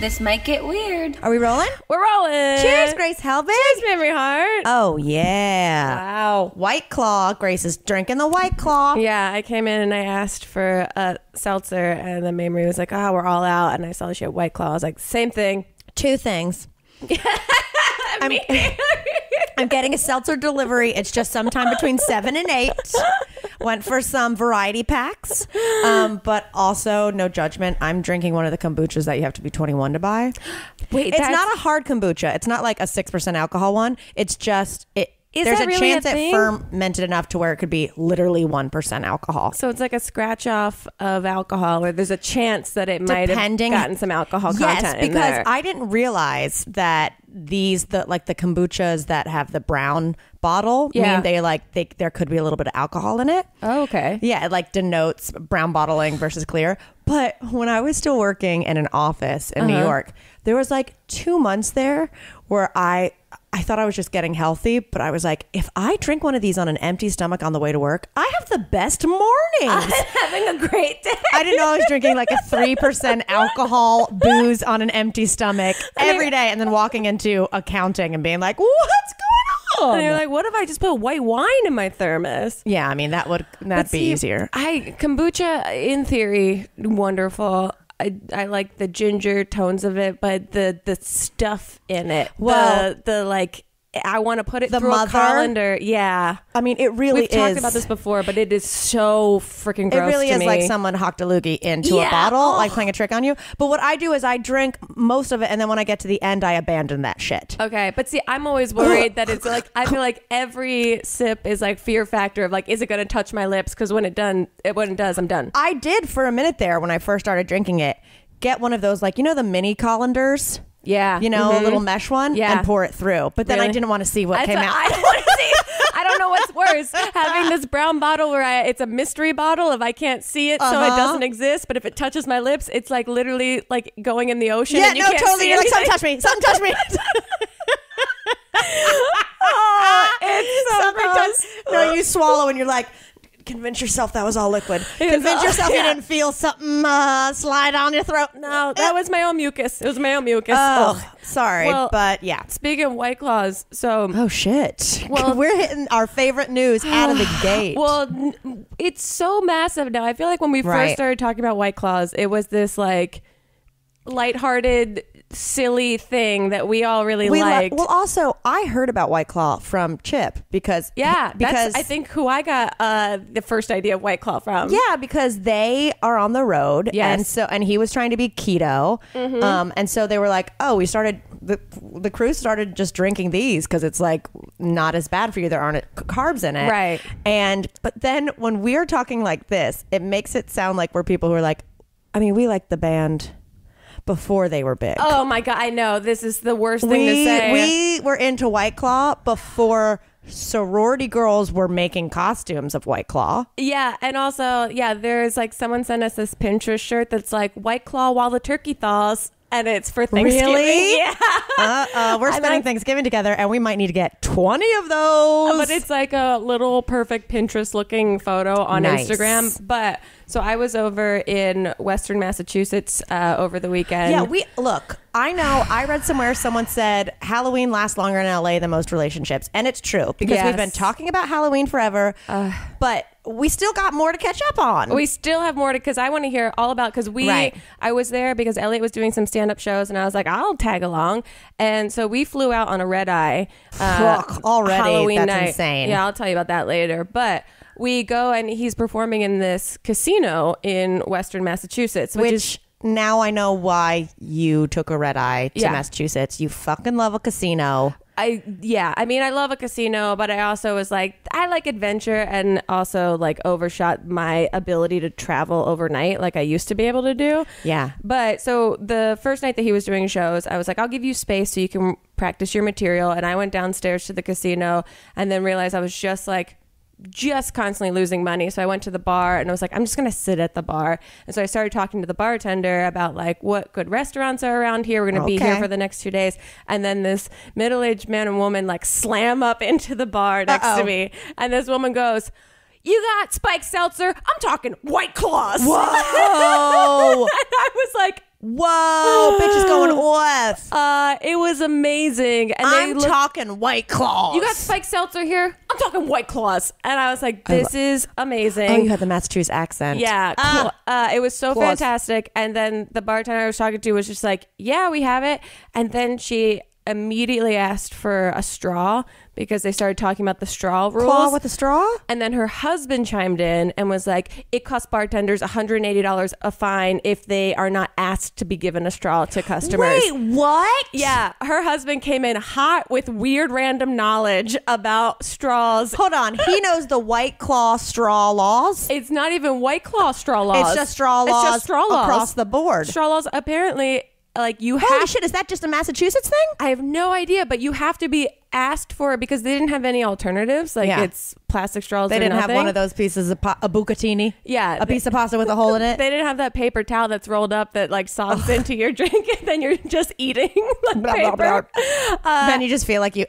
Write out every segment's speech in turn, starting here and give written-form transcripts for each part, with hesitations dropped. This might get weird. Are we rolling? We're rolling. Cheers, Grace Helbig. Cheers, Mamrie Hart. Oh, yeah. Wow. White Claw. Grace is drinking the White Claw. Yeah, I came in and I asked for a seltzer, and then Mamrie was like, oh, we're all out. And I saw she had White Claw. I was like, same thing. Two things. I'm getting a seltzer delivery. It's just sometime between 7 and 8. Went for some variety packs, but also no judgment. I'm drinking one of the kombuchas that you have to be 21 to buy. Wait, it's not a hard kombucha. It's not like a 6% alcohol one. It's just there's a chance it fermented enough to where it could be literally 1% alcohol. So it's like a scratch off of alcohol, or there's a chance that it might have gotten some alcohol content in there. Yes, because I didn't realize that the kombuchas that have the brown bottle mean they there could be a little bit of alcohol in it. Oh, okay. Yeah, it denotes brown bottling versus clear. But when I was still working in an office in New York, there was 2 months there where I thought I was just getting healthy, but I was like, if I drink one of these on an empty stomach on the way to work, I have the best mornings. I'm having a great day. I didn't know I was drinking a 3% alcohol booze on an empty stomach every day, and then walking into accounting and being like, what's going on? And you're like, what if I just put white wine in my thermos? Yeah, I mean, that'd be easier. Kombucha, in theory, wonderful. I like the ginger tones of it, but the stuff in it. Well, I want to put it through a colander. Yeah. I mean, it really is. We've talked about this before, but it is so freaking gross to me. It really is like someone hocked a loogie into a bottle, playing a trick on you. But what I do is I drink most of it, and then when I get to the end, I abandon that shit. Okay. But see, I'm always worried that it's I feel like every sip is fear factor of is it going to touch my lips? Because when it does, I'm done. I did for a minute there when I first started drinking it, get one of those, the mini colanders. Yeah. A little mesh one and pour it through. But then really? I didn't want to see what came out. I don't want to see. I don't know what's worse. Having this brown bottle where it's a mystery bottle if I can't see it, so it doesn't exist. But if it touches my lips, it's literally going in the ocean. Yeah, and you can't totally. See anything. You're something touch me. Something touch me. It's so gross. No, you swallow and you're like, convince yourself that was all liquid. You didn't feel something slide on your throat. No, that was my own mucus. It was my own mucus. Oh, sorry. Well, but yeah. Speaking of White Claws, so... Oh, shit. Well, we're hitting our favorite news out of the gate. Well, it's so massive now. I feel like when we first started talking about White Claws, it was this lighthearted... silly thing that we all really liked. Well, also, I heard about White Claw from Chip because that's I think who I got the first idea of White Claw from. Yeah, because they are on the road, and he was trying to be keto, and so they were like, oh, we started the crew started just drinking these because it's not as bad for you. There aren't carbs in it, right? But then when we're talking like this, it makes it sound like we're people who are like, I mean, we like the band before they were big. Oh my God, I know. This is the worst thing to say. We were into White Claw before sorority girls were making costumes of White Claw. Yeah, and also, yeah, there's someone sent us this Pinterest shirt that's White Claw while the turkey thaws. And it's for Thanksgiving. Really? Yeah. We're spending Thanksgiving together, and we might need to get 20 of those. But it's a little perfect Pinterest-looking photo on Instagram. But so I was over in Western Massachusetts over the weekend. Yeah, I know. I read somewhere someone said Halloween lasts longer in LA than most relationships, and it's true because we've been talking about Halloween forever, but. We still got more to catch up on. We still have more to, because I want to hear all about, because I was there because Elliot was doing some stand-up shows, and I was like, I'll tag along. And so we flew out on a red-eye. Already, Halloween that's night. Insane. Yeah, I'll tell you about that later. But we go, and he's performing in this casino in Western Massachusetts, which is... Now I know why you took a red-eye to Massachusetts. You fucking love a casino. I mean, I love a casino, but I also was like, I like adventure, and also overshot my ability to travel overnight like I used to be able to do. Yeah. But so the first night that he was doing shows, I was like, I'll give you space so you can practice your material. And I went downstairs to the casino and then realized I was just constantly losing money. So I went to the bar and I was like, I'm just going to sit at the bar. And so I started talking to the bartender about what good restaurants are around here. We're going to be here for the next 2 days. And then this middle-aged man and woman slam up into the bar next to me. And this woman goes, you got spiked seltzer? I'm talking White Claws. Whoa. And I was like, Whoa, bitch is going off. It was amazing. And I'm talking White Claws. You got spiked seltzer here? I'm talking White Claws. And I was like, this is amazing. Oh, you had the Massachusetts accent. Yeah. It was so fantastic. And then the bartender I was talking to was just like, yeah, we have it. And then she immediately asked for a straw because they started talking about the straw rules. Claw with a straw? And then her husband chimed in and was like, it costs bartenders $180 a fine if they are not asked to be given a straw to customers. Wait, what? Yeah. Her husband came in hot with weird random knowledge about straws. Hold on. He knows the White Claw straw laws? It's not even White Claw straw laws. It's just straw laws, across the board. Straw laws apparently... Like you have. Holy shit, is that just a Massachusetts thing? I have no idea, but you have to be asked for it because they didn't have any alternatives. Like it's plastic straws. They didn't have one of those pieces of a bucatini. Yeah, a piece of pasta with a hole in it. They didn't have that paper towel that's rolled up that like sobs into your drink and then you're just eating like blah, paper. Blah, blah. Then you just feel like you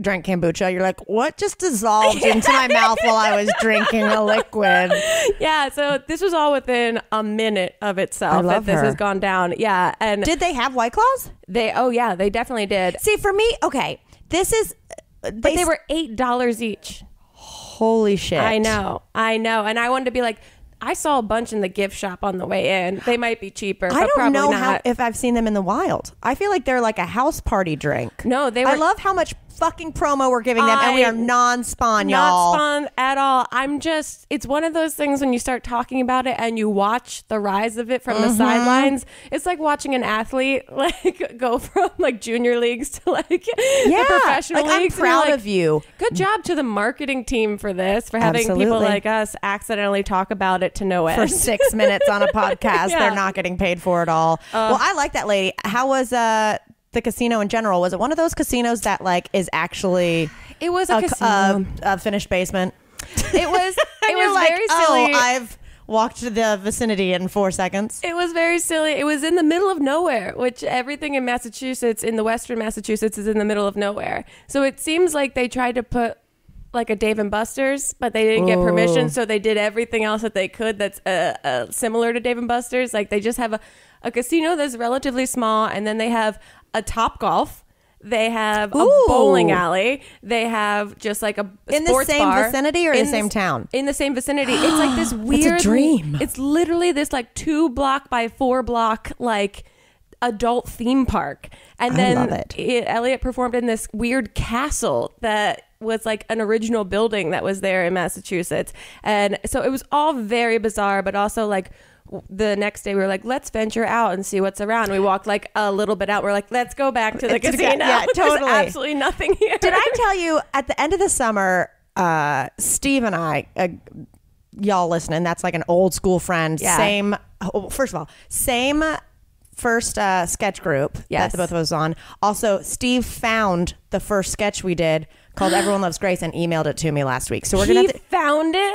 drank kombucha. You're like, what just dissolved into my mouth while I was drinking a liquid? Yeah, so this was all within a minute of itself. I love that this has gone down. Yeah, and did they have White Claws? Oh yeah, they definitely did. See, for me, okay. This is... But they were $8 each. Holy shit. I know. And I wanted to be like, I saw a bunch in the gift shop on the way in. They might be cheaper, but probably not. I don't know if I've seen them in the wild. I feel like they're like a house party drink. No, they were... I love how much fucking promo we're giving them, and we are non-spawn, y'all. Not spawn at all. I'm just... It's one of those things when you start talking about it and you watch the rise of it from the sidelines. It's like watching an athlete like go from like junior leagues to like the professional leagues. I'm proud of you. Good job to the marketing team for this, for having people like us accidentally talk about it to no end. For 6 minutes on a podcast. They're not getting paid for it all. Well, I like that lady. How was... the casino in general? Was it one of those casinos that like is actually... It was a casino. A finished basement. It was it was like, very silly. Oh, I've walked to the vicinity in 4 seconds. It was very silly. It was in the middle of nowhere, which everything in Massachusetts, in the Western Massachusetts, is in the middle of nowhere. So it seems like they tried to put like a Dave and Buster's, but they didn't get permission, so they did everything else that they could that's similar to Dave and Buster's. Like they just have a casino that's relatively small, and then they have a Topgolf. They have a bowling alley. They have just like a in sports the same bar. Vicinity or in the same town? In the same vicinity. It's like this weird... It's a dream. It's literally this like 2-block by 4-block like adult theme park. And then I love it. Elliot performed in this weird castle that was like an original building that was there in Massachusetts. And so it was all very bizarre, but also like... The next day we were like, let's venture out and see what's around. We walked like a little bit out. We're like, let's go back to the casino. Yeah, totally. There's absolutely nothing here. Did I tell you at the end of the summer, Steve and I, y'all listening, that's like an old school friend. Yeah. Same. Oh, first of all, same first sketch group that the both of us was on. Also, Steve found the first sketch we did called Everyone Loves Grace and emailed it to me last week. So we're gonna.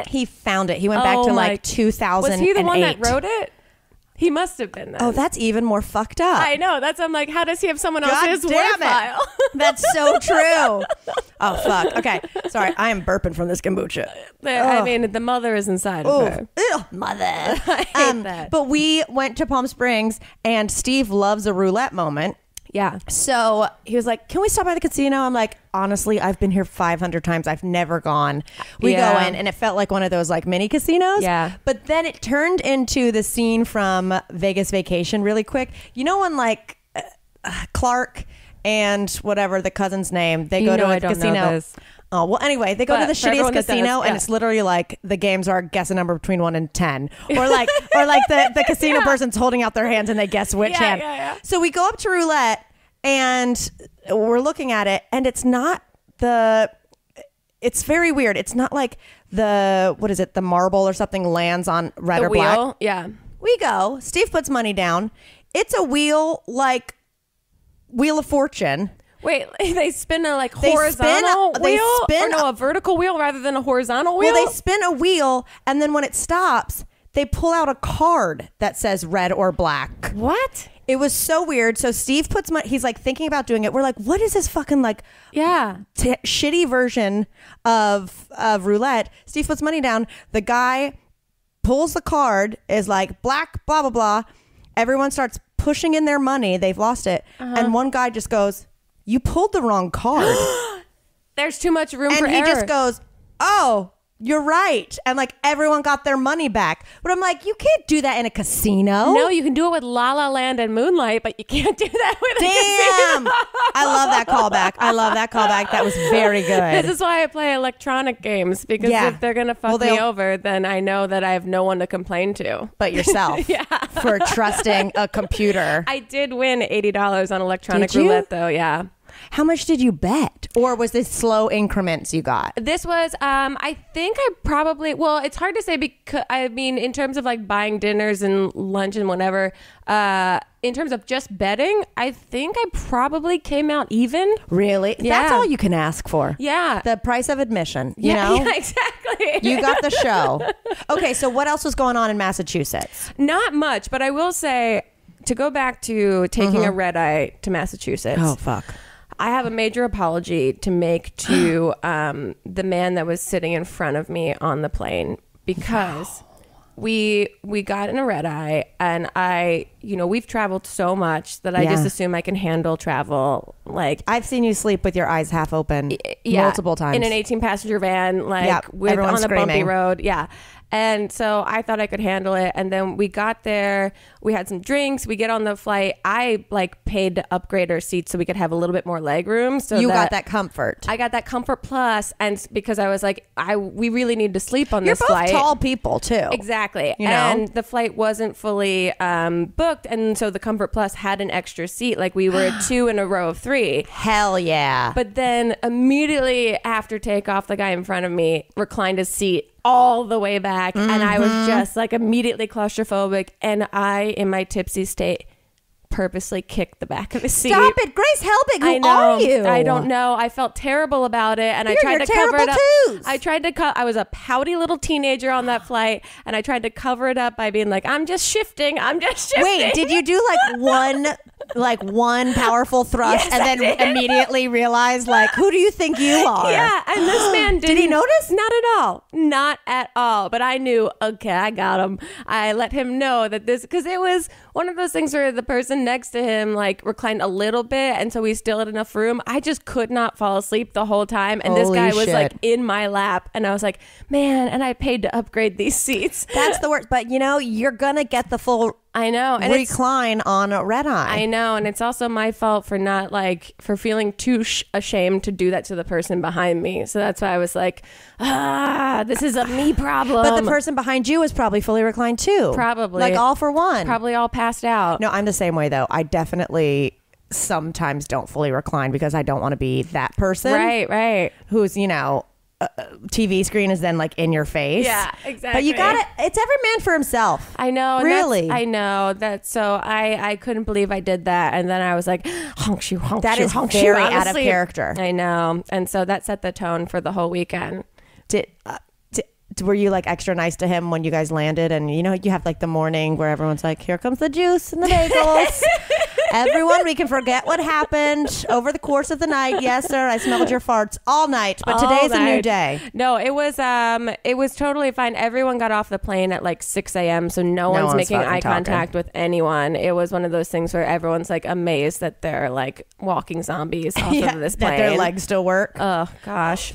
He found it. He went back to like 2008. Was he the one that wrote it? He must have been. Then. Oh, that's even more fucked up. I know. That's. I'm like, how does he have someone else's word file? That's so true. Oh fuck. Okay. Sorry, I am burping from this kombucha. I mean, the mother is inside of her. Ew, mother. I hate that. But we went to Palm Springs, and Steve loves a roulette moment. Yeah. So he was like, can we stop by the casino? I'm like, honestly, I've been here 500 times. I've never gone. We go in and it felt like one of those like mini casinos. Yeah. But then it turned into the scene from Vegas Vacation really quick. You know when like Clark and whatever the cousin's name, they go to a casino. Oh, well, anyway, they go to the shittiest casino and it's literally like the games are guess a number between 1 and 10. Or like the casino person's holding out their hands and they guess which hand. Yeah. So we go up to roulette and we're looking at it and it's not the... It's very weird. It's not like the... What is it? The marble or something lands on red or black. Yeah. We go. Steve puts money down. It's a wheel like Wheel of Fortune. Wait, they spin a like horizontal wheel? Or no, a vertical wheel rather than a horizontal wheel? Well, they spin a wheel and then when it stops, they pull out a card that says red or black. What? It was so weird. So Steve puts money, he's like thinking about doing it. We're like, what is this fucking like shitty version of roulette? Steve puts money down. The guy pulls the card, is like black, blah, blah, blah. Everyone starts pushing in their money. They've lost it. And one guy just goes, you pulled the wrong card. There's too much room for error. And he just goes, oh, you're right. And like everyone got their money back. But I'm like, you can't do that in a casino. No, you can do it with La La Land and Moonlight, but you can't do that with a casino. I love that callback. I love that callback. That was very good. This is why I play electronic games, because if they're going to fuck me over, then I know that I have no one to complain to but yourself for trusting a computer. I did win $80 on electronic roulette though. Yeah. How much did you bet? Or was this slow increments you got? This was, I think I probably, well, it's hard to say because, I mean, in terms of like buying dinners and lunch and whatever, in terms of just betting, I think I probably came out even. Really? Yeah. That's all you can ask for. Yeah. The price of admission, you know? Yeah, exactly. You got the show. Okay, so what else was going on in Massachusetts? Not much, but I will say, to go back to taking a red eye to Massachusetts. Oh, fuck. I have a major apology to make to the man that was sitting in front of me on the plane, because we got in a red eye, and I, you know, we've traveled so much that I just assume I can handle travel. Like, I've seen you sleep with your eyes half open multiple times in an 18-passenger van, like with, on a bumpy road. Yeah. And so I thought I could handle it. And then we got there, we had some drinks, we get on the flight. I like paid to upgrade our seats so we could have a little bit more leg room. So you got that comfort. I got that comfort plus, and because I was like, we really need to sleep on this flight. You're both tall people too. Exactly. You know? And the flight wasn't fully booked, and so the comfort plus had an extra seat. Like, we were two in a row of three. Hell yeah. But then immediately after takeoff, the guy in front of me reclined his seat all the way back, and I was just like immediately claustrophobic, and I, in my tipsy state, purposely kicked the back of the seat. Stop it, Grace Helbig. Who are you? I don't know. I felt terrible about it, and I tried to cover it up. I tried to I was a pouty little teenager on that flight, and I tried to cover it up by being like, I'm just shifting. I'm just shifting. Wait, did you do like one powerful thrust and then immediately realize, like, who do you think you are? Yeah, and this man didn't. Did he notice? Not at all. Not at all. But I knew, okay, I got him. I let him know that this, because it was one of those things where the person next to him like reclined a little bit, and so we still had enough room. I just could not fall asleep the whole time, and this guy was like in my lap, and I was like, man, and I paid to upgrade these seats. That's the worst. But you know, you're gonna get the full and recline on a red eye. I know, and it's also my fault for not like feeling too ashamed to do that to the person behind me. So that's why I was like, ah, this is a me problem. But the person behind you is probably fully reclined too. Probably, like all for one. Probably all passed out. No, I'm the same way though. I definitely sometimes don't fully recline because I don't want to be that person. Right, right. Who's, you know, TV screen is then like in your face. Yeah, exactly. But you gotta, it's every man for himself. I know. Really? I know that. So I couldn't believe I did that. And then I was like, honk you, honk you, honk you. That is very out of character. I know. And so that set the tone for the whole weekend. Were you like extra nice to him when you guys landed? And you know, you have like the morning where everyone's like, here comes the juice and the bagels. Everyone, we can forget what happened over the course of the night. Yes, sir. I smelled your farts all night, but today's a new day. No, it was totally fine. Everyone got off the plane at like 6 a.m. So no one's making eye contact with anyone. It was one of those things where everyone's like amazed that they're like walking zombies off of this plane. That their legs still work. Oh, gosh.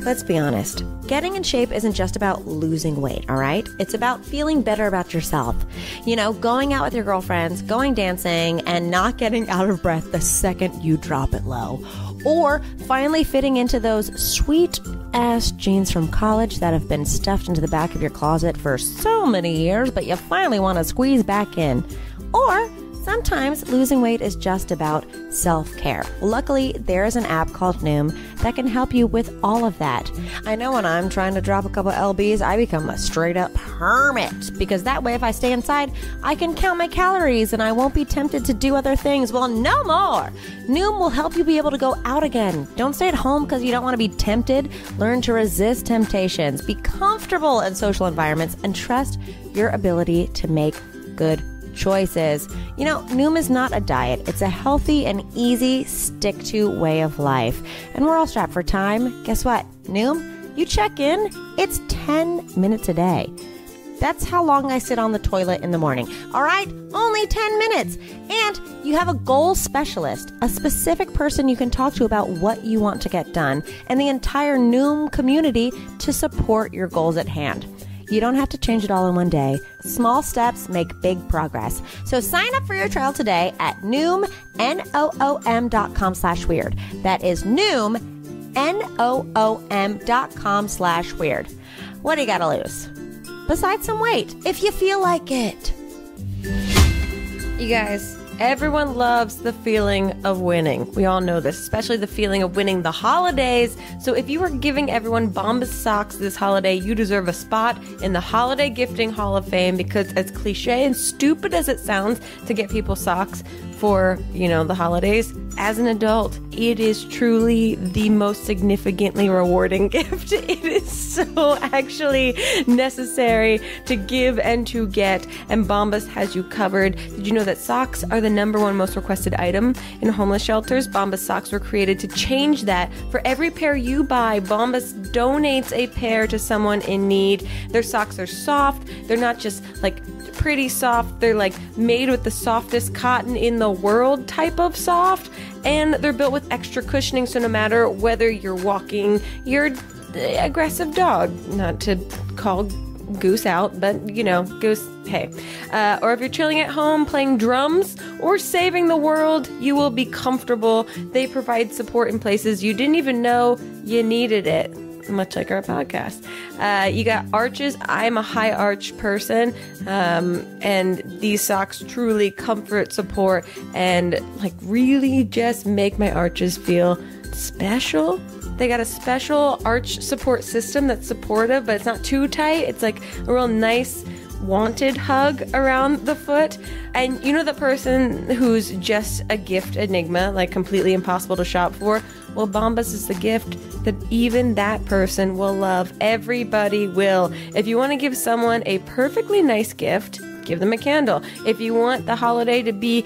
Let's be honest. Getting in shape isn't just about losing weight, all right? It's about feeling better about yourself. You know, going out with your girlfriends, going dancing, and not getting out of breath the second you drop it low. Or finally fitting into those sweet-ass jeans from college that have been stuffed into the back of your closet for so many years, but you finally want to squeeze back in. Or sometimes losing weight is just about self-care. Luckily, there is an app called Noom that can help you with all of that. I know when I'm trying to drop a couple lbs, I become a straight-up hermit, because that way if I stay inside, I can count my calories and I won't be tempted to do other things. Well, no more. Noom will help you be able to go out again. Don't stay at home because you don't want to be tempted. Learn to resist temptations. Be comfortable in social environments and trust your ability to make good choices. You know, Noom is not a diet. It's a healthy and easy stick-to way of life. And we're all strapped for time. Guess what? Noom, you check in, it's 10 minutes a day. That's how long I sit on the toilet in the morning. All right, only 10 minutes. And you have a goal specialist, a specific person you can talk to about what you want to get done, and the entire Noom community to support your goals at hand. You don't have to change it all in one day. Small steps make big progress. So sign up for your trial today at Noom, NOOM.com/weird. That is Noom, NOOM.com/weird. What do you got to lose? Besides some weight, if you feel like it. You guys, everyone loves the feeling of winning. We all know this, especially the feeling of winning the holidays. So if you were giving everyone bombas socks this holiday, you deserve a spot in the Holiday Gifting Hall of Fame, because as cliche and stupid as it sounds to get people socks for, you know, the holidays, as an adult, it is truly the most significantly rewarding gift. It is so actually necessary to give and to get, and Bombas has you covered. Did you know that socks are the #1 most requested item in homeless shelters? Bombas socks were created to change that. For every pair you buy, Bombas donates a pair to someone in need. Their socks are soft. They're not just like pretty soft. They're like made with the softest cotton in the world type of soft. And they're built with extra cushioning, so no matter whether you're walking your aggressive dog, not to call Goose out, but you know, Goose, hey. Or if you're chilling at home playing drums or saving the world, you will be comfortable. They provide support in places you didn't even know you needed it. Much like our podcast. You got arches. I'm a high arch person. And these socks truly comfort, support, and like really just make my arches feel special. They got a special arch support system that's supportive, but it's not too tight. It's like a real nice wanted hug around the foot. And you know the person who's just a gift enigma, like completely impossible to shop for? Well, Bombas is the gift that even that person will love. Everybody will. If you want to give someone a perfectly nice gift, give them a candle. If you want the holiday to be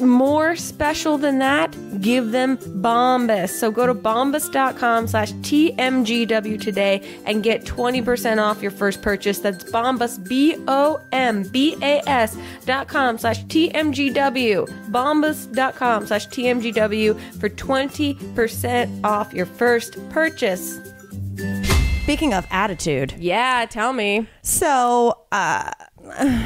more special than that, give them Bombas. So go to bombas.com/TMGW today and get 20% off your first purchase. That's Bombas, BOMBAS.com/TMGW. Bombas.com/TMGW for 20% off your first purchase. Speaking of attitude. Yeah, tell me. So, I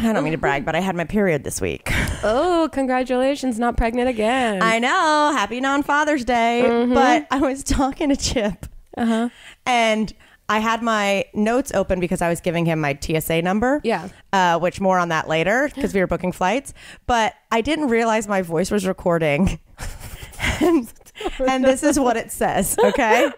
don't mean to brag, but I had my period this week. Oh, congratulations. Not pregnant again. I know. Happy non-Father's Day. Mm-hmm. But I was talking to Chip. Uh-huh. And I had my notes open because I was giving him my TSA number. Yeah. Which more on that later, because we were booking flights. But I didn't realize my voice was recording. And this is what it says, okay?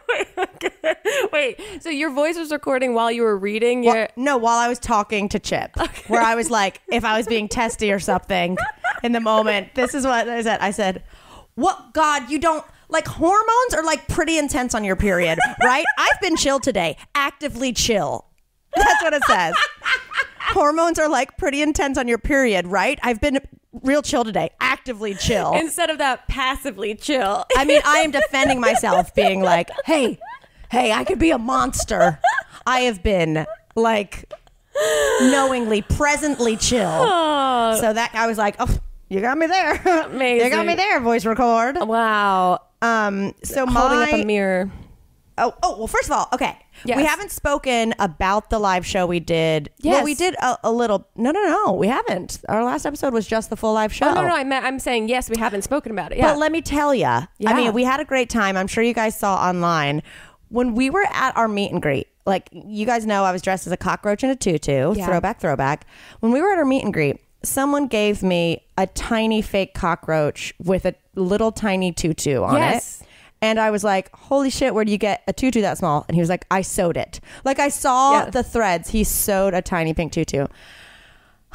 Wait, so your voice was recording while you were reading? No, while I was talking to Chip, okay. Where I was like, if I was being testy or something in the moment, this is what I said. I said, what, God, you don't, like hormones are like pretty intense on your period, right? I've been chill today, actively chill. That's what it says. Hormones are like pretty intense on your period, right? I've been real chill today, actively chill. Instead of that passively chill. I mean, I am defending myself being like, hey, I could be a monster. I have been like knowingly, presently chill. Oh. So that I was like, oh, you got me there. Amazing. You got me there, voice record. Wow. So holding up a mirror. Oh, well, first of all, okay. Yes. We haven't spoken about the live show we did. Yes. Well, we did a little. No, we haven't. Our last episode was just the full live show. Oh, no, I'm saying, yes, we haven't spoken about it. Yeah. But let me tell you. Yeah. I mean, we had a great time. I'm sure you guys saw online. When we were at our meet and greet, like you guys know, I was dressed as a cockroach in a tutu. Yeah. Throwback. When we were at our meet and greet, someone gave me a tiny fake cockroach with a little tiny tutu on it. And I was like, holy shit, where do you get a tutu that small? And he was like, I sewed it. Like I saw the threads. He sewed a tiny pink tutu.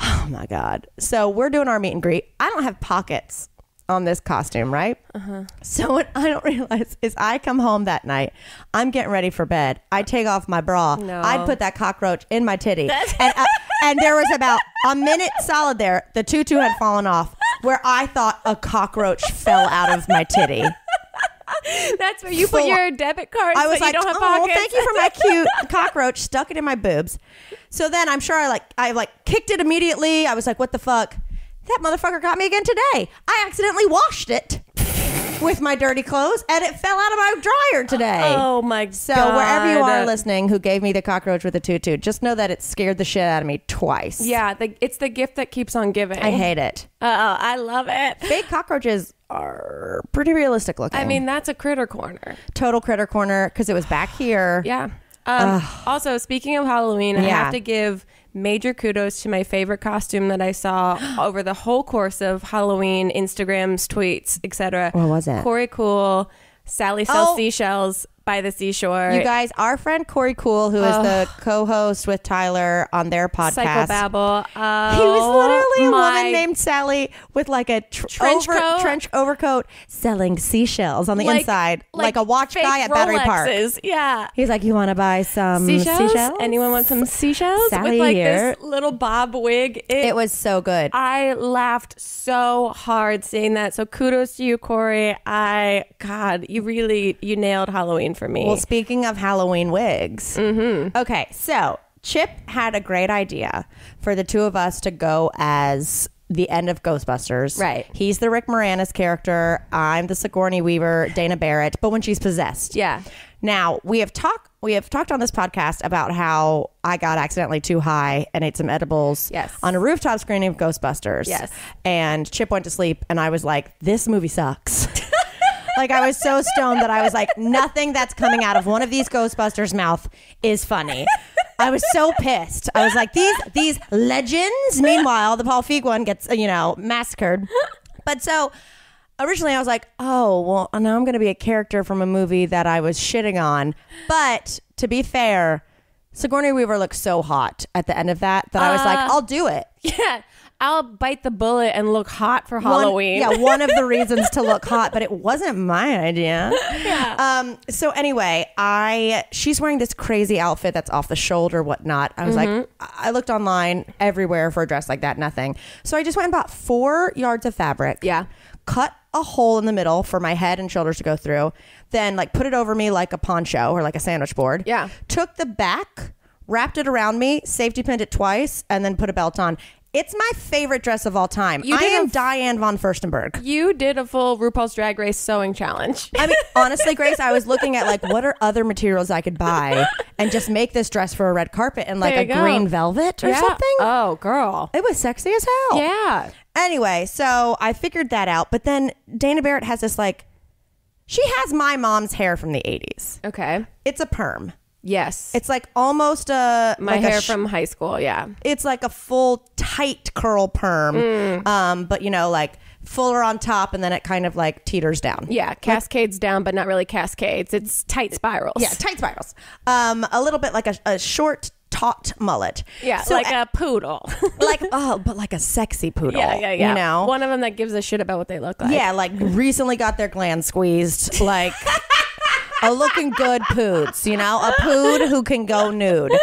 Oh my God. So we're doing our meet and greet. I don't have pockets on this costume, right? Uh-huh. So what I don't realize is I come home that night. I'm getting ready for bed. I take off my bra. No. I put that cockroach in my titty. And there was about a minute solid there. The tutu had fallen off where I thought a cockroach fell out of my titty. That's where you put your debit card. I was like, you don't have pockets. Well, thank you for my cute cockroach. Stuck it in my boobs. So then I'm sure I kicked it immediately. I was like, what the fuck? That motherfucker got me again today. I accidentally washed it with my dirty clothes, and it fell out of my dryer today. Oh my God. So wherever you are listening who gave me the cockroach with the tutu, just know that it scared the shit out of me twice. Yeah, it's the gift that keeps on giving. I hate it. Oh, I love it. Fake cockroaches are pretty realistic looking. I mean, that's a critter corner. Total critter corner, because it was back here. Yeah. Also, speaking of Halloween, I have to give major kudos to my favorite costume that I saw over the whole course of Halloween, Instagrams, tweets, etc. What was it? Corey Cool, Sally sells seashells by the seashore. You guys, our friend Corey Cool, who is the co-host with Tyler on their podcast, Psychobabble. Oh, he was literally a woman named Sally with like a trench overcoat selling seashells on the inside, like a watch guy at Battery Park. Yeah, he's like, you want to buy some seashells? Anyone want some seashells? Sally with this little bob wig. It was so good. I laughed so hard seeing that. So kudos to you, Corey. God, you really nailed Halloween for me. Well, speaking of Halloween wigs, okay, so Chip had a great idea for the two of us to go as the end of Ghostbusters. Right. He's the Rick Moranis character. I'm the Sigourney Weaver, Dana Barrett, but when she's possessed. Yeah. Now, we have talked on this podcast about how I got accidentally too high and ate some edibles on a rooftop screening of Ghostbusters. Yes. And Chip went to sleep and I was like, this movie sucks. Like, I was so stoned that I was like, nothing that's coming out of one of these Ghostbusters' mouth is funny. I was so pissed. I was like, these legends. Meanwhile, the Paul Feig one gets, massacred. But so originally I was like, oh, well, now I'm going to be a character from a movie that I was shitting on. But to be fair, Sigourney Weaver looked so hot at the end of that I was like, I'll do it. Yeah. I'll bite the bullet and look hot for Halloween. One of the reasons to look hot, but it wasn't my idea. Yeah. So anyway, she's wearing this crazy outfit that's off the shoulder, whatnot. I was like, I looked online everywhere for a dress like that, nothing. So I just went and bought 4 yards of fabric. Yeah. Cut a hole in the middle for my head and shoulders to go through. Then put it over me like a poncho or like a sandwich board. Yeah. Took the back, wrapped it around me, safety pinned it twice, and then put a belt on. It's my favorite dress of all time. I am Diane von Furstenberg. You did a full RuPaul's Drag Race sewing challenge. I mean, honestly, Grace, I was looking at what are other materials I could buy and just make this dress for a red carpet in green velvet or something. Oh, girl. It was sexy as hell. Yeah. Anyway, so I figured that out. But then Dana Barrett has this she has my mom's hair from the 80s. Okay. It's a perm. Yes. It's almost my hair from high school. Yeah. It's a full tight curl perm. But fuller on top and then it kind of teeters down. Yeah. Cascades down, but not really cascades. It's tight spirals. Yeah. Tight spirals. A little bit like a short taut mullet. Yeah. So a poodle. But a sexy poodle. Yeah. You know? One of them that gives a shit about what they look like. Yeah. Recently got their glands squeezed. A looking good poods, a pood who can go nude.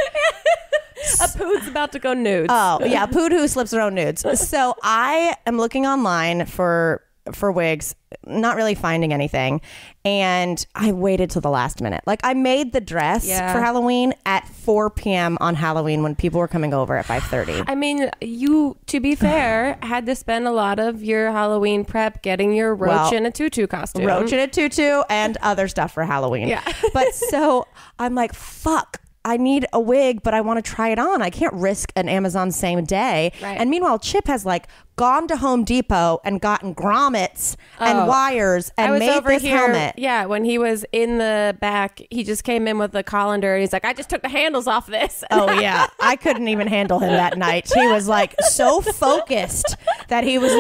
A pood's about to go nudes. Oh, yeah, a pood who slips her own nudes. So I am looking online for wigs, not really finding anything. And I waited till the last minute. I made the dress for Halloween at 4 p.m. on Halloween when people were coming over at 5:30. I mean, you, to be fair, had to spend a lot of your Halloween prep getting your roach in a tutu costume. Roach in a tutu and other stuff for Halloween. Yeah. But so I'm like, fuck, I need a wig, but I want to try it on. I can't risk an Amazon same day. Right. And meanwhile, Chip has gone to Home Depot and gotten grommets and wires and made this helmet. Yeah, when he was in the back, he just came in with the colander. He's like, I just took the handles off this. Oh, yeah. I couldn't even handle him that night. He was so focused that he was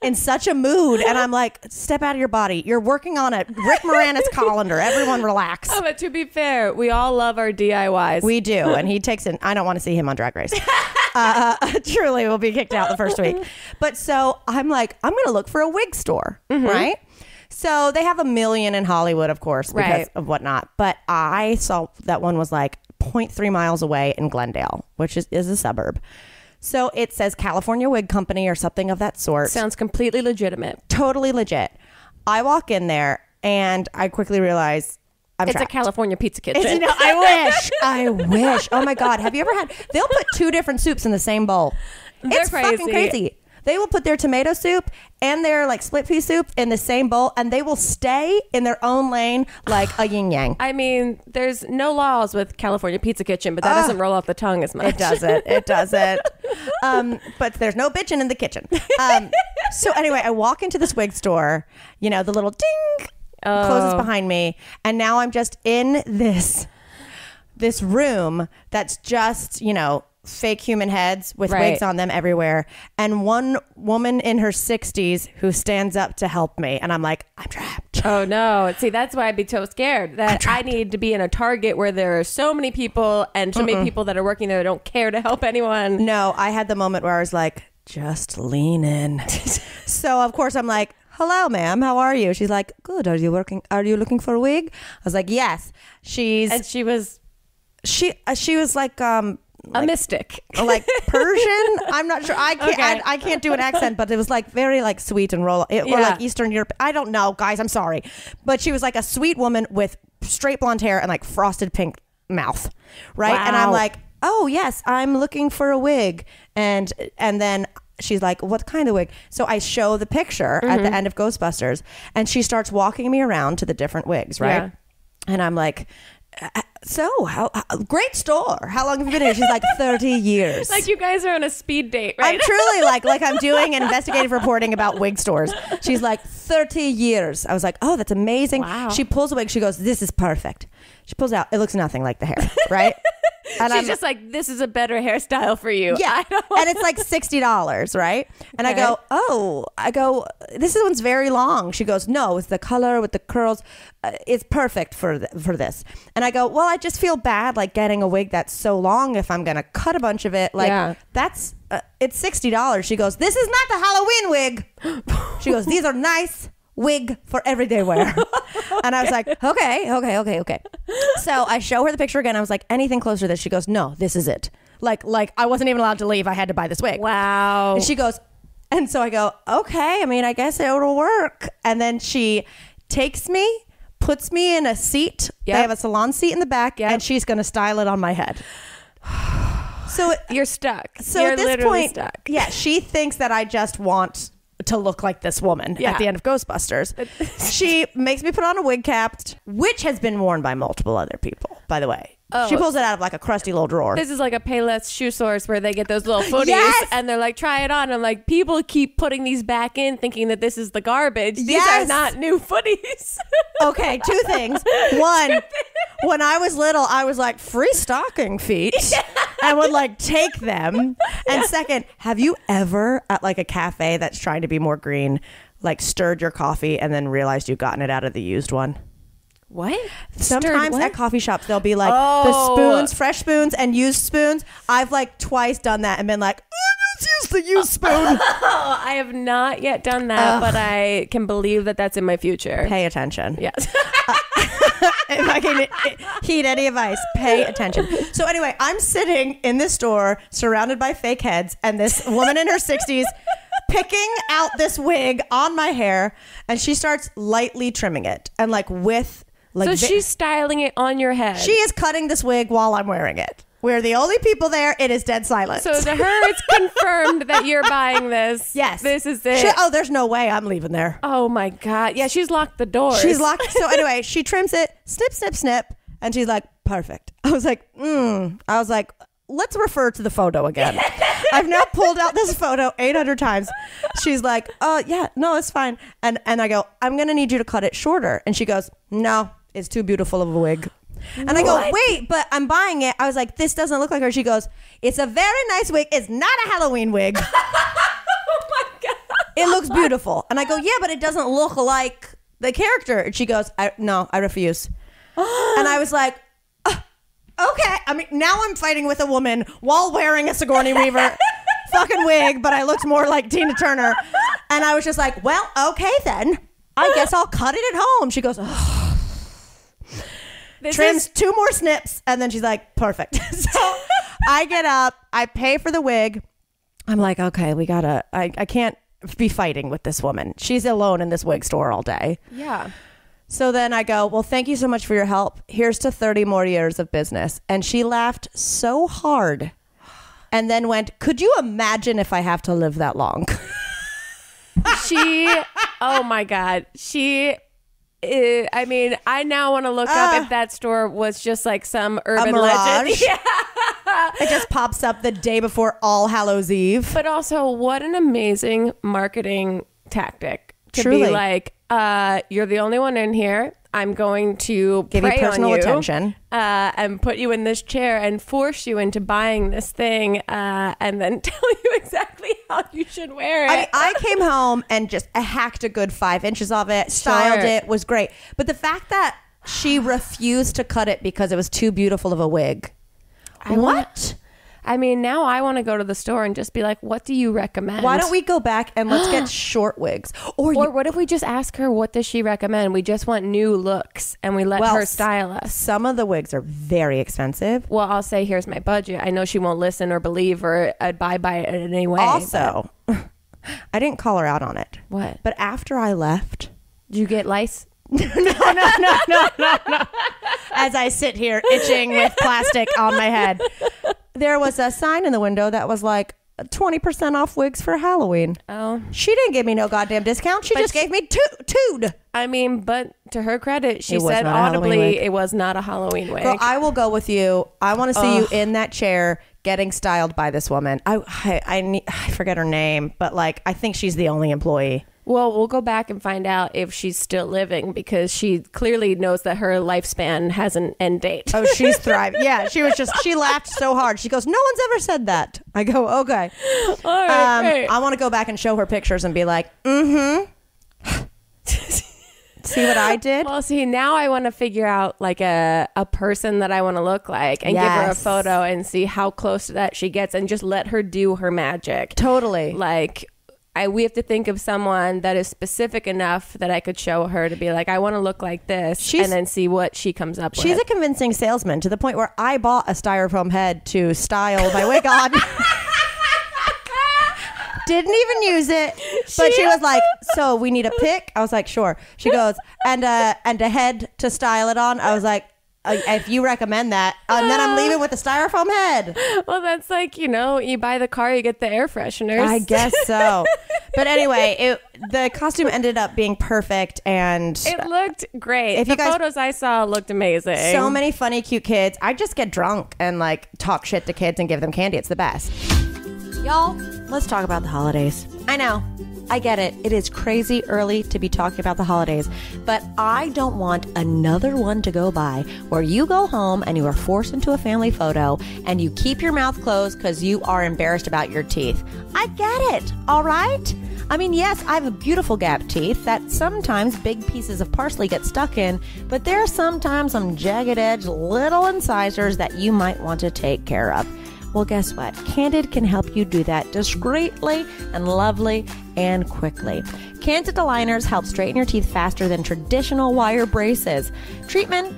in such a mood. And I'm like, step out of your body. You're working on a Rick Moranis colander. Everyone relax. Oh, but to be fair, we all love our DIYs. We do. And he takes it. I don't want to see him on Drag Race. Truly will be kicked out the first week. But so I'm like, I'm going to look for a wig store. Right. So they have a million in Hollywood, of course, because of whatnot. But I saw that one was 0.3 miles away in Glendale, which is a suburb. So it says California Wig Company or something of that sort. Sounds completely legitimate. Totally legit. I walk in there And I quickly realized it's trapped. A California Pizza Kitchen. You know, I wish. Oh my God. Have you ever had? They'll put two different soups in the same bowl. It's fucking crazy. They will put their tomato soup and their like split pea soup in the same bowl, and they will stay in their own lane like a yin yang. I mean, there's no laws with California Pizza Kitchen, but that doesn't roll off the tongue as much. It doesn't. But there's no bitching in the kitchen. So anyway, I walk into this wig store, you know, the little ding closes behind me, and now I'm just in this room that's just, you know, fake human heads with wigs on them everywhere, and one woman in her 60s who stands up to help me, and I'm like, I'm trapped. Oh no. See, that's why I'd be so scared that I need to be in a Target where there are so many people and so many people that are working there that don't care to help anyone. No, I had the moment where I was like, just lean in. So of course I'm like, hello ma'am, how are you? She's like, good. Are you looking for a wig? I was like, yes. She was like a mystic, like Persian. I'm not sure. I can't do an accent, but it was like very like sweet and roll. Or like Eastern Europe. I don't know, guys. I'm sorry, but she was like a sweet woman with straight blonde hair and like frosted pink mouth, right? Wow. And I'm like, oh yes, I'm looking for a wig, and then she's like, what kind of wig? So I show the picture at the end of Ghostbusters, and she starts walking me around to the different wigs, right? Yeah. And I'm like, so how great store, how long have you been here? She's like, 30 years. Like you guys are on a speed date, right? I'm truly like I'm doing an investigative reporting about wig stores. She's like, 30 years. I was like, oh, that's amazing. Wow. She pulls a wig, she goes, this is perfect. She pulls out, it looks nothing like the hair, right? And she's just like, this is a better hairstyle for you. Yeah. And it's like $60, right? And okay. I go, this one's very long. She goes, no, it's the color with the curls. It's perfect for this. And I go, well, I just feel bad like getting a wig that's so long if I'm going to cut a bunch of it. Like that's, it's $60. She goes, this is not the Halloween wig. She goes, these are nice wig for everyday wear. And I was like, okay. So I show her the picture again. I was like, anything closer to this? She goes, no, this is it. Like I wasn't even allowed to leave. I had to buy this wig. Wow. And she goes, and so I go, okay, I mean, I guess it'll work. And then she takes me, puts me in a seat. Yep. They have a salon seat in the back, and she's going to style it on my head. So you're stuck. So you're at this point, stuck. Yeah, she thinks that I just want to look like this woman at the end of Ghostbusters. She makes me put on a wig cap, which has been worn by multiple other people, by the way. Oh. She pulls it out of like a crusty little drawer. This is like a Payless shoe source where they get those little footies and they're like, try it on. I'm like, people keep putting these back in thinking that this is the garbage. These are not new footies. Okay, two things. One, when I was little, I was like, free stocking feet. Yeah. I would like take them. And second, have you ever at like a cafe that's trying to be more green, like stirred your coffee and then realized you've gotten it out of the used one? What? Sometimes at coffee shops they'll be like the spoons, fresh spoons and used spoons. I've like twice done that and been like, just use the used spoon. I have not yet done that, but I can believe that that's in my future. Pay attention. Yes. If I can heed any advice, pay attention. So anyway, I'm sitting in this store surrounded by fake heads and this woman in her 60s picking out this wig on my hair, and she starts lightly trimming it and like with. Like so she's styling it on your head. She is cutting this wig while I'm wearing it. We're the only people there. It is dead silent. So to her, it's confirmed that you're buying this. Yes. This is it. Oh, there's no way I'm leaving there. Oh, my God. Yeah, she's locked the door. She's locked. So anyway, she trims it. Snip, snip, snip. And she's like, perfect. I was like, I was like, let's refer to the photo again. I've now pulled out this photo 800 times. She's like, oh, yeah, no, it's fine. And I go, I'm going to need you to cut it shorter. And she goes, no. It's too beautiful of a wig. And what? I go, wait, but I'm buying it. I was like, this doesn't look like her. She goes, it's a very nice wig. It's not a Halloween wig. Oh my God. It looks beautiful. And I go, yeah, but it doesn't look like the character. And she goes, I refuse. And I was like, okay. I mean, now I'm fighting with a woman while wearing a Sigourney Weaver fucking wig, but I looked more like Tina Turner. And I was just like, well, okay then. I guess I'll cut it at home. She goes, oh. Trims two more snips and then she's like, perfect. So I get up, I pay for the wig. I'm like, okay, we gotta, I can't be fighting with this woman. She's alone in this wig store all day. Yeah. So then I go, well, thank you so much for your help. Here's to 30 more years of business. And she laughed so hard and then went, could you imagine if I have to live that long? She, oh my God. She, I mean, I now want to look up if that store was just like some urban legend. Yeah. It just pops up the day before All Hallows Eve. But also, what an amazing marketing tactic to Truly. Be like, you're the only one in here. I'm going to give you personal attention and put you in this chair and force you into buying this thing and then tell you exactly how you should wear it. I mean, I came home and just hacked a good 5 inches of it, styled sure. it, was great. But the fact that she refused to cut it because it was too beautiful of a wig. I mean, now I want to go to the store and just be like, what do you recommend? Why don't we go back and let's get short wigs? Or what if we just ask her, what does she recommend? We just want new looks and we let her style us. Some of the wigs are very expensive. Well, I'll say, here's my budget. I know she won't listen or believe or abide by it in any way. Also, I didn't call her out on it. What? But after I left. Did you get lice? No. As I sit here itching with plastic on my head. There was a sign in the window that was like 20% off wigs for Halloween. Oh. She didn't give me no goddamn discount. She just gave me tood. I mean, but to her credit, she said audibly it was not a Halloween wig. Girl, I will go with you. I want to see you in that chair getting styled by this woman. I forget her name, but like I think she's the only employee. Well, we'll go back and find out if she's still living because she clearly knows that her lifespan has an end date. Oh, she's thriving. Yeah, she laughed so hard. She goes, no one's ever said that. I go, okay. All right, great. I want to go back and show her pictures and be like, mm-hmm. See what I did? Well, see, now I want to figure out like a person that I want to look like and give her a photo and see how close to that she gets and just let her do her magic. Totally. Like... we have to think of someone that is specific enough that I could show her to be like, I want to look like this and then see what she comes up with. She's a convincing salesman to the point where I bought a styrofoam head to style my wig on. Didn't even use it. But she was like, so we need a pick? I was like, sure. She goes, and a head to style it on? I was like, if you recommend that. And then I'm leaving with a styrofoam head. Well, that's like, you know, you buy the car, you get the air fresheners. I guess so. But anyway, the costume ended up being perfect. And it looked great. If the photos I saw looked amazing. So many funny, cute kids. I just get drunk and like talk shit to kids and give them candy. It's the best. Y'all, let's talk about the holidays. I know. I get it. It is crazy early to be talking about the holidays, but I don't want another one to go by where you go home and you are forced into a family photo and you keep your mouth closed because you are embarrassed about your teeth. I get it. All right. I mean, yes, I have beautiful gap teeth that sometimes big pieces of parsley get stuck in, but there are sometimes some jagged edge little incisors that you might want to take care of. Well, guess what? Candid can help you do that discreetly and lovely and quickly. Candid aligners help straighten your teeth faster than traditional wire braces. Treatment,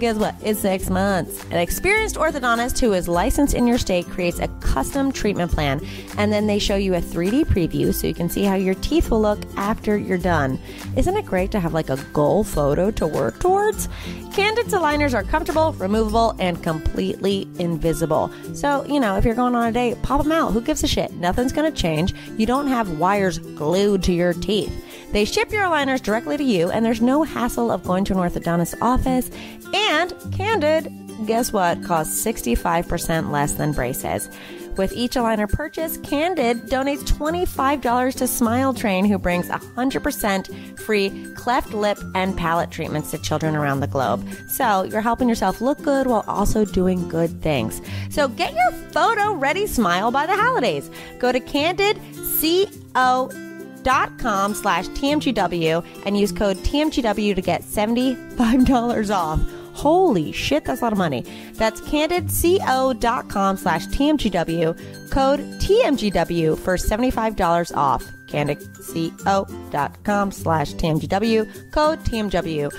guess what? It's 6 months. An experienced orthodontist who is licensed in your state creates a custom treatment plan, and then they show you a 3D preview so you can see how your teeth will look after you're done. Isn't it great to have like a goal photo to work towards? Candid's aligners are comfortable, removable, and completely invisible. So, you know, if you're going on a date, pop them out. Who gives a shit? Nothing's going to change. You don't have wires glued to your teeth. They ship your aligners directly to you, and there's no hassle of going to an orthodontist's office. And Candid, guess what, costs 65% less than braces. With each aligner purchase, Candid donates $25 to Smile Train, who brings 100% free cleft lip and palate treatments to children around the globe. So you're helping yourself look good while also doing good things. So get your photo-ready smile by the holidays. Go to candidco.com/TMGW and use code TMGW to get $75 off. Holy shit, that's a lot of money. That's candidco.com/TMGW, code TMGW for $75 off. Candidco.com/TMGW, code TMGW.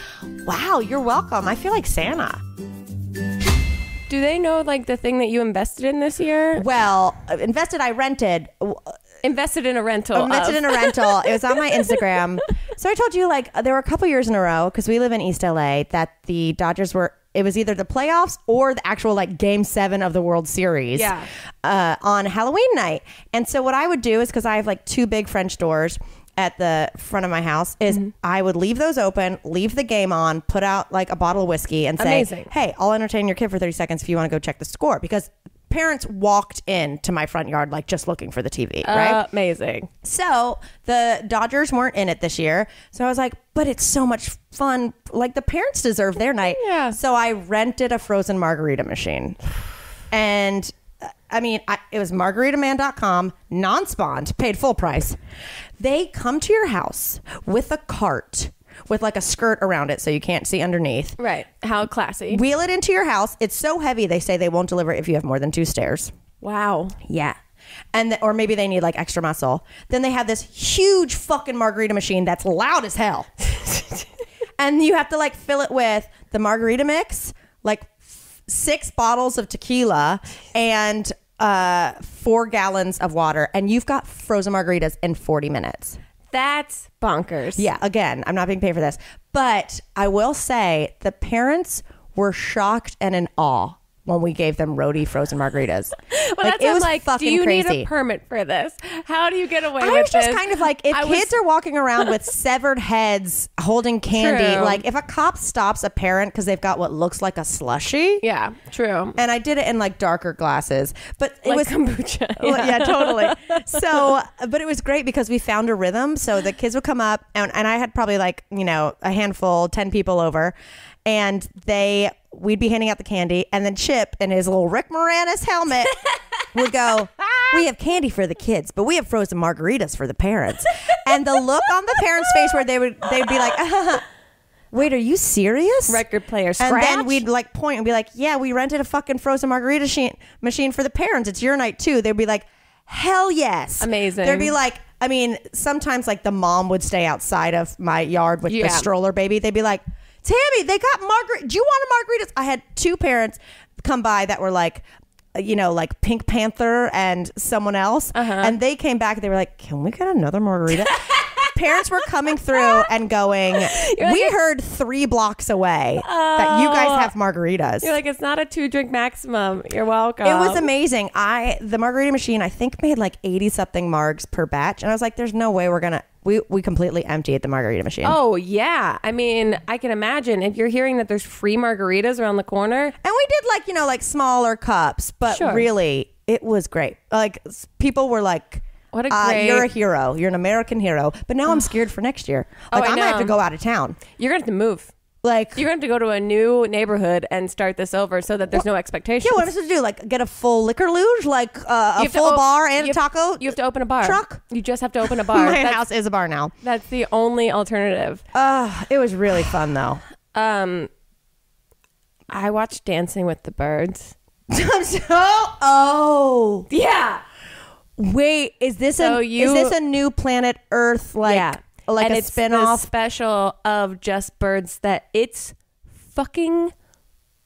Wow, you're welcome. I feel like Santa. Do they know like the thing that you invested in this year? Well, invested, I rented. Invested in a rental. Invested in a rental. It was on my Instagram. So I told you, like, there were a couple years in a row, because we live in East LA, that the Dodgers were, it was either the playoffs or the actual, like, Game 7 of the World Series on Halloween night. And so what I would do is, because I have, like, two big French doors at the front of my house, is I would leave those open, leave the game on, put out, like, a bottle of whiskey and say, hey, I'll entertain your kid for 30 seconds if you want to go check the score. Because parents walked into my front yard, like, just looking for the TV, right? Amazing. So the Dodgers weren't in it this year. So I was like, but it's so much fun. Like, the parents deserve their night. Yeah. So I rented a frozen margarita machine. And I mean, it was margaritaman.com, non-spawned, paid full price. They come to your house with a cart with like a skirt around it so you can't see underneath. Right. How classy. Wheel it into your house. It's so heavy, they say they won't deliver it if you have more than 2 stairs. Wow. Yeah. And or maybe they need like extra muscle. Then they have this huge fucking margarita machine that's loud as hell. And you have to like fill it with the margarita mix, like 6 bottles of tequila and 4 gallons of water, and you've got frozen margaritas in 40 minutes. That's bonkers. Yeah, again, I'm not being paid for this, but I will say the parents were shocked and in awe when we gave them roadie frozen margaritas. Well, like, that's it was like, fucking do you crazy. Need a permit for this? How do you get away with this? I was just kind of like, if kids are walking around with severed heads holding candy, true. Like if a cop stops a parent because they've got what looks like a slushie. Yeah, true. And I did it in like darker glasses, but it like was kombucha. Yeah, totally. So, but it was great because we found a rhythm. So the kids would come up and I had probably like, you know, a handful, 10 people over, and we'd be handing out the candy, and then Chip in his little Rick Moranis helmet would go, we have candy for the kids, but we have frozen margaritas for the parents. And the look on the parents' face where they'd be like, wait, are you serious? Record player scratch. And then we'd like point and be like, yeah, we rented a fucking frozen margarita machine for the parents. It's your night too. They'd be like, hell yes. Amazing. They'd be like, I mean, sometimes like the mom would stay outside of my yard with the stroller baby. They'd be like, Tammy, they got margarita. Do you want a margarita? I had 2 parents come by that were like, you know, like Pink Panther and someone else. And they came back and they were like, can we get another margarita? Parents were coming through and going, we heard 3 blocks away that you guys have margaritas. You're like, it's not a 2-drink maximum. You're welcome. It was amazing. The margarita machine, I think, made like 80-something margs per batch. And I was like, there's no way we're going to. We completely emptied the margarita machine. Oh, yeah. I mean, I can imagine if you're hearing that there's free margaritas around the corner. And we did like, you know, like smaller cups. But really, it was great. Like people were like, what a great... you're a hero. You're an American hero. But now I'm scared for next year. Like I might have to go out of town. You're going to have to move. Like you're going to go to a new neighborhood and start this over so that there's no expectations. Yeah, what am I supposed to do? Like get a full liquor luge, like a full bar and a taco. You have to open a bar. Truck. You just have to open a bar. My house is a bar now. That's the only alternative. It was really fun though. I watched Dancing with the Birds. Oh yeah. Wait, is this a new Planet Earth like? Yeah. Like and a spin-off special of just birds that it's fucking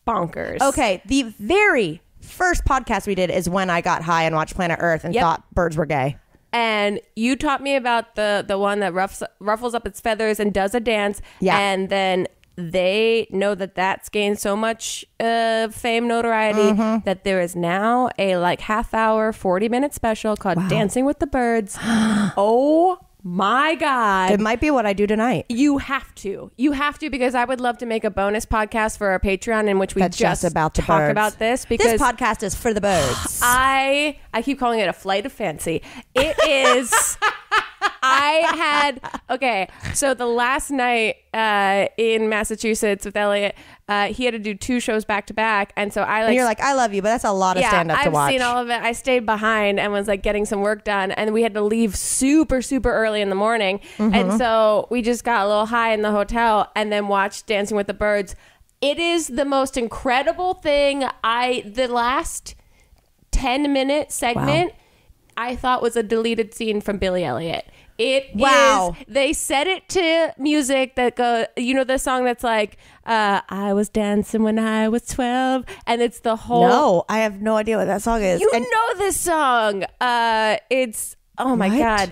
bonkers. Okay, the very first podcast we did is when I got high and watched Planet Earth and thought birds were gay. And you taught me about the one that ruffles up its feathers and does a dance. Yeah. And then they know that that's gained so much fame, notoriety, that there is now a like half-hour, 40-minute special called Dancing with the Birds. Oh my God. It might be what I do tonight. You have to because I would love to make a bonus podcast for our Patreon in which we just about talk about this, because this podcast is for the birds. I keep calling it a flight of fancy. It is. So the last night in Massachusetts with Elliot, he had to do 2 shows back to back, and so and you're like, I love you, but that's a lot of stand up to watch. I've seen all of it. I stayed behind and was like getting some work done, and we had to leave super super early in the morning, and so we just got a little high in the hotel and then watched Dancing with the Birds. It is the most incredible thing. The last 10-minute segment I thought was a deleted scene from Billy Elliot. It is. They set it to music that goes, you know, the song that's like, I was dancing when I was 12, and it's the whole. No, I have no idea what that song is. You know this song. It's, oh my God.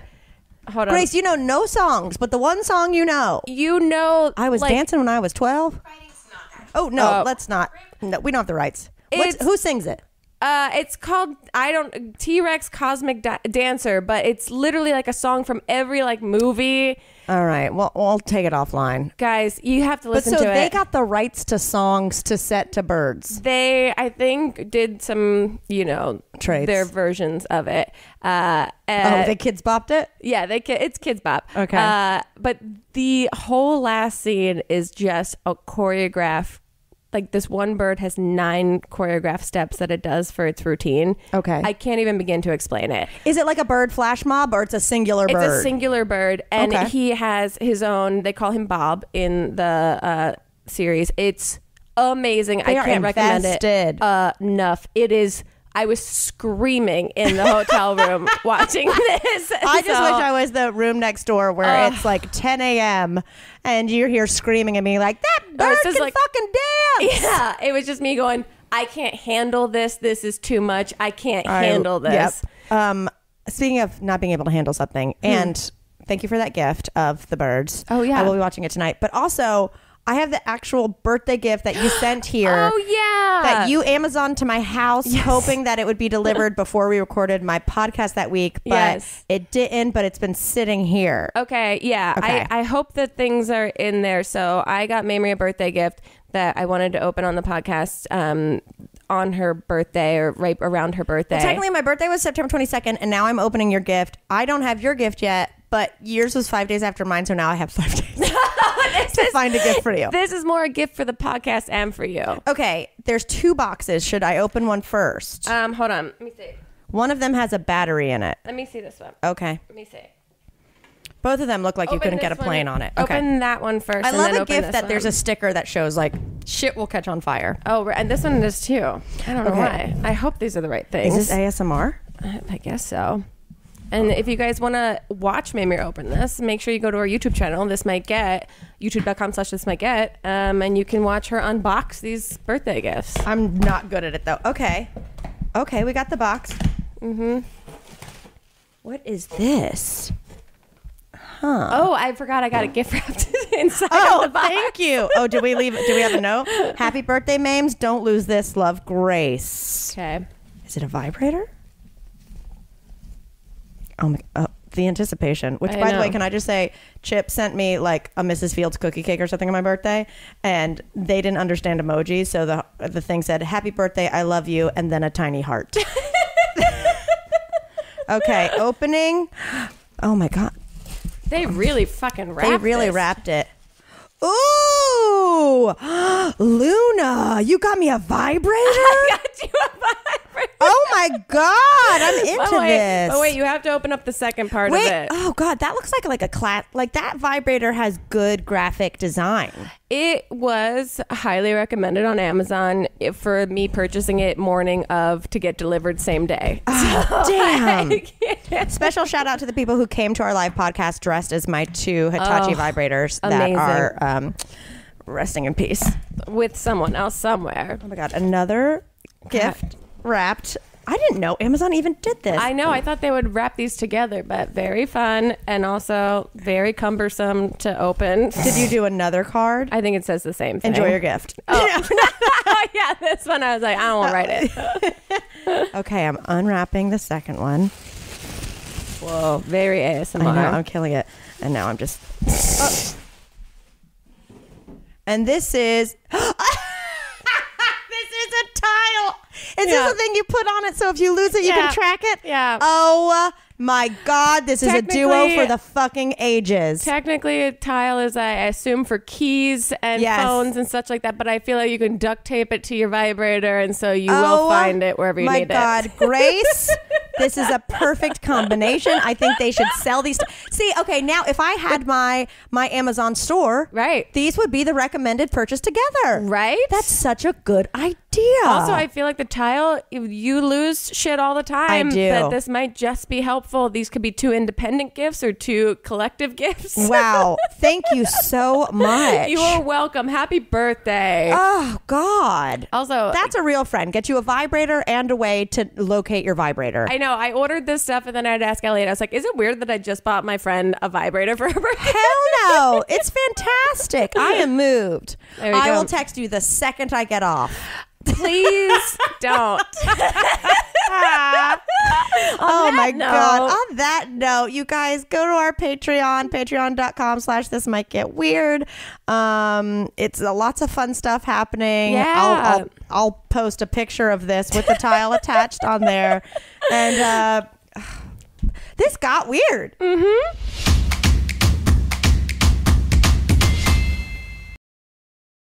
Hold on. Grace, you know no songs, but the one song you know. You know. I was dancing when I was 12. Oh, no, let's not. No, we don't have the rights. Who sings it? It's called, T-Rex Cosmic Dancer, but it's literally like a song from every movie. All right. Well, I'll take it offline. Guys, you have to listen to it. But so they got the rights to songs to set to birds. They, I think, did some, trades. Their versions of it. They Kids Bopped it? Yeah, it's Kids Bop. Okay. But the whole last scene is just a choreographed. Like, this one bird has 9 choreographed steps that it does for its routine. Okay. I can't even begin to explain it. Is it like a bird flash mob or it's a singular bird? It's a singular bird. And he has his own, they call him Bob in the series. It's amazing. They I can't invested. Recommend it enough. It is. I was screaming in the hotel room watching this. I just wish I was the room next door where it's like 10 a.m. and you're here screaming at me like, that bird can fucking dance. Yeah, it was just me going, I can't handle this. This is too much. I can't handle this. Yep. Speaking of not being able to handle something, and thank you for that gift of the birds. Oh, yeah. I will be watching it tonight. But also, I have the actual birthday gift that you sent here. Oh, yeah. That you Amazoned to my house, hoping that it would be delivered before we recorded my podcast that week. But it didn't, but it's been sitting here. Okay, yeah. Okay. I hope that things are in there. So I got Mamrie a birthday gift that I wanted to open on the podcast on her birthday or right around her birthday. Well, technically, my birthday was September 22nd, and now I'm opening your gift. I don't have your gift yet, but yours was 5 days after mine, so now I have 5 days. To find a gift for you. This is more a gift for the podcast and for you. Okay, there's 2 boxes. Should I open one first? Hold on. Let me see. One of them has a battery in it. Let me see this one. Okay. Let me see. Both of them look like you couldn't get a plane on it. Okay. Open that one first. I love a gift that there's a sticker that shows like shit will catch on fire. Oh, and this one is too. I don't know why. I hope these are the right things. Is this ASMR? I guess so. And if you guys want to watch Mamrie open this, make sure you go to our YouTube channel, This Might Get, youtube.com/thismightget, and you can watch her unbox these birthday gifts. I'm not good at it, though. Okay. Okay, we got the box. Mm-hmm. What is this? Huh. Oh, I forgot I got a gift wrapped inside of the box. Thank you. Oh, do we have a note? Happy birthday, Mames. Don't lose this. Love, Grace. Okay. Is it a vibrator? Oh my! The anticipation. Which, by the way, can I just say, Chip sent me like a Mrs. Fields cookie cake or something on my birthday, and they didn't understand emojis, so the thing said, "Happy birthday, I love you," and then a tiny heart. Okay, opening. Oh my god! They really fucking wrapped. They really wrapped it. Ooh, Luna, you got me a vibrator? I got you a vibrator. Oh my god, I'm into this. Oh wait, you have to open up the second part of it. Oh god, that looks like a class. Like that vibrator has good graphic design. It was highly recommended on Amazon for me purchasing it morning of to get delivered same day. Oh, so, damn. Special shout out to the people who came to our live podcast dressed as my 2 Hitachi vibrators that are resting in peace with someone else somewhere. Oh my god, another gift wrapped. I didn't know Amazon even did this. I know. I thought they would wrap these together, but very fun and also very cumbersome to open. Did you do another card? I think it says the same thing. Enjoy your gift. Oh, yeah. This one, I was like, I don't want to write it. Okay, I'm unwrapping the second one. Whoa, very ASMR. I know, I'm killing it. And now I'm just... Oh. And this is... It's a tile. Is this a thing you put on it so if you lose it, you can track it? Yeah. Oh my god, this is a duo for the fucking ages. Technically, a tile is, I assume, for keys and phones and such like that, but I feel like you can duct tape it to your vibrator, and so you will find it wherever you need it. Grace, this is a perfect combination. I think they should sell these. See, okay, now if I had my Amazon store, these would be the recommended purchase together. Right? That's such a good idea. idea. Also, I feel like the Tile, you lose shit all the time. I do. But this might just be helpful. These could be two independent gifts or two collective gifts. Wow. Thank you so much. You are welcome. Happy birthday. Oh, God. Also, that's a real friend. Get you a vibrator and a way to locate your vibrator. I know. I ordered this stuff and then I'd ask Elliot. I was like, is it weird that I just bought my friend a vibrator for her birthday? Hell no. It's fantastic. I am moved. I will text you the second I get off. Please don't. Oh my God. On that note, you guys, go to our Patreon, patreon.com/thismightgetweird. It's lots of fun stuff happening. Yeah. I'll post a picture of this with the Tile attached on there. And this got weird. Mm-hmm.